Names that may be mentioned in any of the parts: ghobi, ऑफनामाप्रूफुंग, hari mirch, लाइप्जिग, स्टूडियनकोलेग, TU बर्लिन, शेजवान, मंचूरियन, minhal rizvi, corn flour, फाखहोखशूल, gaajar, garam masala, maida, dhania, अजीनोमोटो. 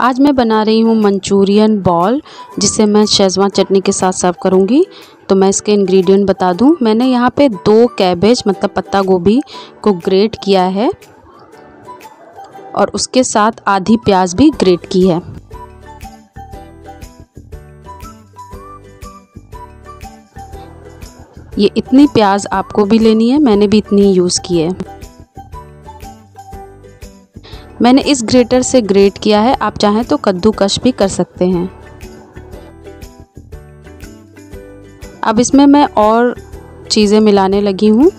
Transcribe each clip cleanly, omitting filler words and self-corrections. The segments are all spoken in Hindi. आज मैं बना रही हूँ मंचूरियन बॉल, जिसे मैं शेजवान चटनी के साथ सर्व करूँगी। तो मैं इसके इंग्रेडिएंट बता दूँ। मैंने यहाँ पे 2 कैबेज मतलब पत्ता गोभी को ग्रेट किया है और उसके साथ आधी प्याज भी ग्रेट की है। ये इतनी प्याज आपको भी लेनी है, मैंने भी इतनी यूज़ की है। मैंने इस ग्रेटर से ग्रेट किया है, आप चाहें तो कद्दूकश भी कर सकते हैं। अब इसमें मैं और चीज़ें मिलाने लगी हूँ।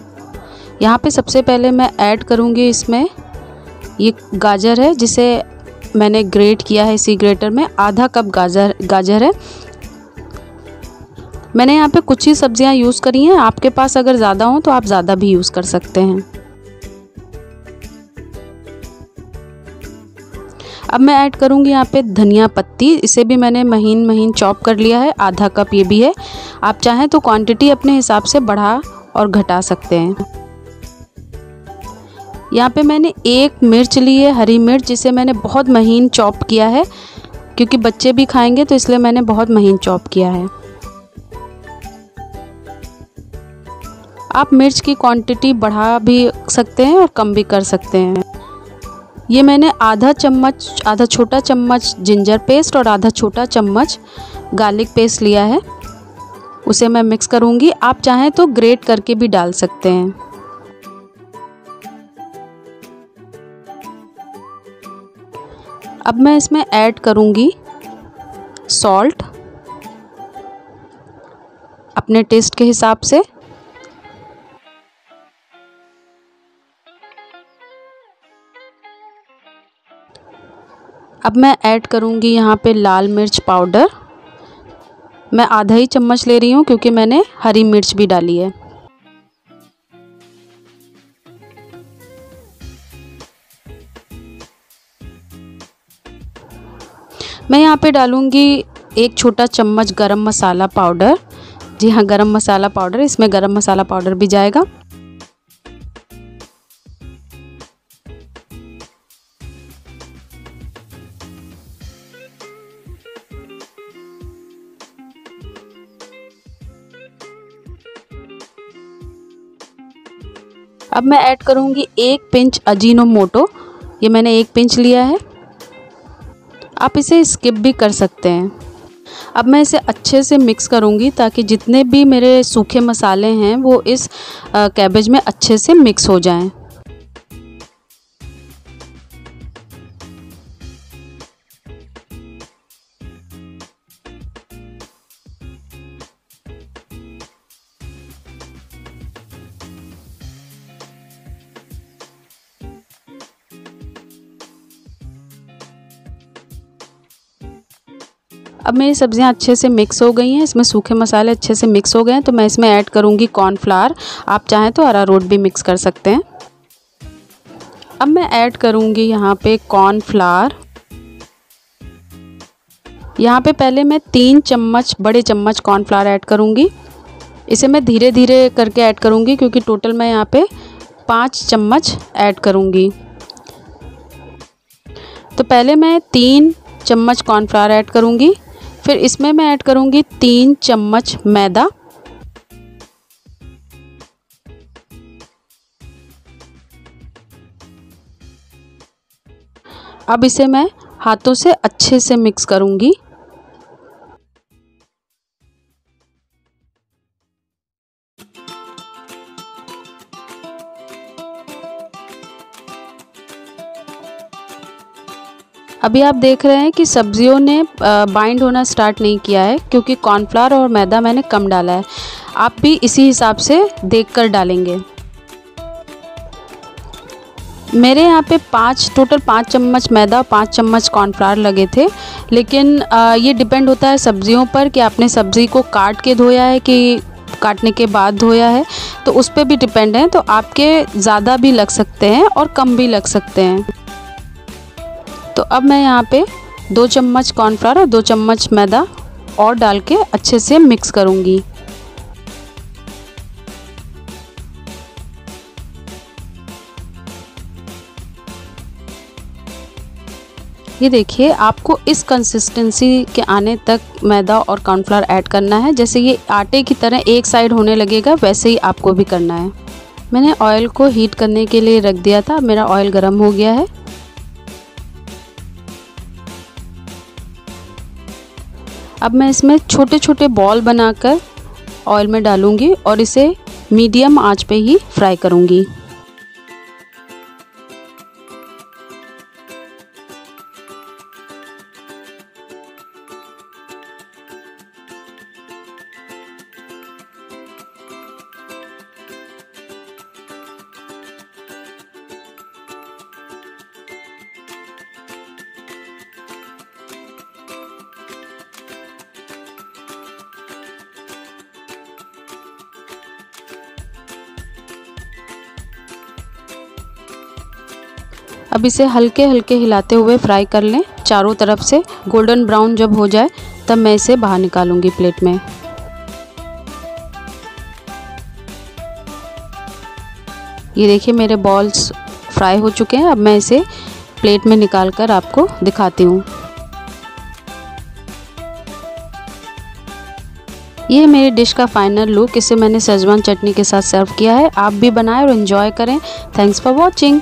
यहाँ पे सबसे पहले मैं ऐड करूँगी इसमें ये गाजर है, जिसे मैंने ग्रेट किया है इसी ग्रेटर में। आधा कप गाजर है। मैंने यहाँ पे कुछ ही सब्जियाँ यूज़ करी हैं, आपके पास अगर ज़्यादा हो तो आप ज़्यादा भी यूज़ कर सकते हैं। अब मैं ऐड करूँगी यहाँ पे धनिया पत्ती, इसे भी मैंने महीन महीन चॉप कर लिया है। आधा कप ये भी है, आप चाहें तो क्वांटिटी अपने हिसाब से बढ़ा और घटा सकते हैं। यहाँ पे मैंने 1 मिर्च ली है, हरी मिर्च, जिसे मैंने बहुत महीन चॉप किया है, क्योंकि बच्चे भी खाएंगे तो इसलिए मैंने बहुत महीन चॉप किया है। आप मिर्च की क्वांटिटी बढ़ा भी सकते हैं और कम भी कर सकते हैं। ये मैंने आधा छोटा चम्मच जिंजर पेस्ट और आधा छोटा चम्मच गार्लिक पेस्ट लिया है, उसे मैं मिक्स करूँगी। आप चाहें तो ग्रेट करके भी डाल सकते हैं। अब मैं इसमें ऐड करूँगी सॉल्ट अपने टेस्ट के हिसाब से। अब मैं ऐड करूँगी यहाँ पे लाल मिर्च पाउडर। मैं आधा ही चम्मच ले रही हूँ, क्योंकि मैंने हरी मिर्च भी डाली है। मैं यहाँ पे डालूँगी 1 छोटा चम्मच गरम मसाला पाउडर। जी हाँ, गरम मसाला पाउडर, इसमें गरम मसाला पाउडर भी जाएगा। अब मैं ऐड करूँगी 1 पिंच अजीनोमोटो, ये मैंने 1 पिंच लिया है। आप इसे स्किप भी कर सकते हैं। अब मैं इसे अच्छे से मिक्स करूँगी, ताकि जितने भी मेरे सूखे मसाले हैं वो इस कैबेज में अच्छे से मिक्स हो जाएं। अब मेरी सब्ज़ियाँ अच्छे से मिक्स हो गई हैं, इसमें सूखे मसाले अच्छे से मिक्स हो गए हैं, तो मैं इसमें ऐड करूँगी कॉर्न फ्लावर। आप चाहें तो अरारोट भी मिक्स कर सकते हैं। अब मैं ऐड करूँगी यहाँ पे कॉर्न फ्लावर। यहाँ पे पहले मैं 3 चम्मच बड़े चम्मच कॉर्न फ्लावर ऐड करूँगी। इसे मैं धीरे धीरे करके ऐड करूँगी, क्योंकि टोटल मैं यहाँ पर 5 चम्मच ऐड करूँगी। तो पहले मैं 3 चम्मच कॉर्न फ्लावर ऐड करूँगी, फिर इसमें मैं ऐड करूँगी 3 चम्मच मैदा। अब इसे मैं हाथों से अच्छे से मिक्स करूँगी। अभी आप देख रहे हैं कि सब्जियों ने बाइंड होना स्टार्ट नहीं किया है, क्योंकि कॉर्नफ्लावर और मैदा मैंने कम डाला है। आप भी इसी हिसाब से देखकर डालेंगे। मेरे यहाँ पे टोटल 5 चम्मच मैदा और 5 चम्मच कॉर्नफ्लावर लगे थे, लेकिन ये डिपेंड होता है सब्जियों पर कि आपने सब्ज़ी को काट के धोया है कि काटने के बाद धोया है, तो उस पर भी डिपेंड है। तो आपके ज़्यादा भी लग सकते हैं और कम भी लग सकते हैं। तो अब मैं यहाँ पे 2 चम्मच कॉर्नफ्लावर और 2 चम्मच मैदा और डाल के अच्छे से मिक्स करूँगी। ये देखिए आपको इस कंसिस्टेंसी के आने तक मैदा और कॉर्नफ्लावर ऐड करना है। जैसे ये आटे की तरह एक साइड होने लगेगा वैसे ही आपको भी करना है। मैंने ऑयल को हीट करने के लिए रख दिया था, मेरा ऑयल गर्म हो गया है। अब मैं इसमें छोटे छोटे बॉल बनाकर ऑयल में डालूंगी और इसे मीडियम आंच पे ही फ्राई करूंगी। अब इसे हल्के हल्के हिलाते हुए फ्राई कर लें चारों तरफ से। गोल्डन ब्राउन जब हो जाए तब मैं इसे बाहर निकालूंगी प्लेट में। ये देखिए मेरे बॉल्स फ्राई हो चुके हैं। अब मैं इसे प्लेट में निकाल कर आपको दिखाती हूँ। ये मेरी डिश का फाइनल लुक। इसे मैंने शेजवान चटनी के साथ सर्व किया है। आप भी बनाएं और एंजॉय करें। Thanks for watching.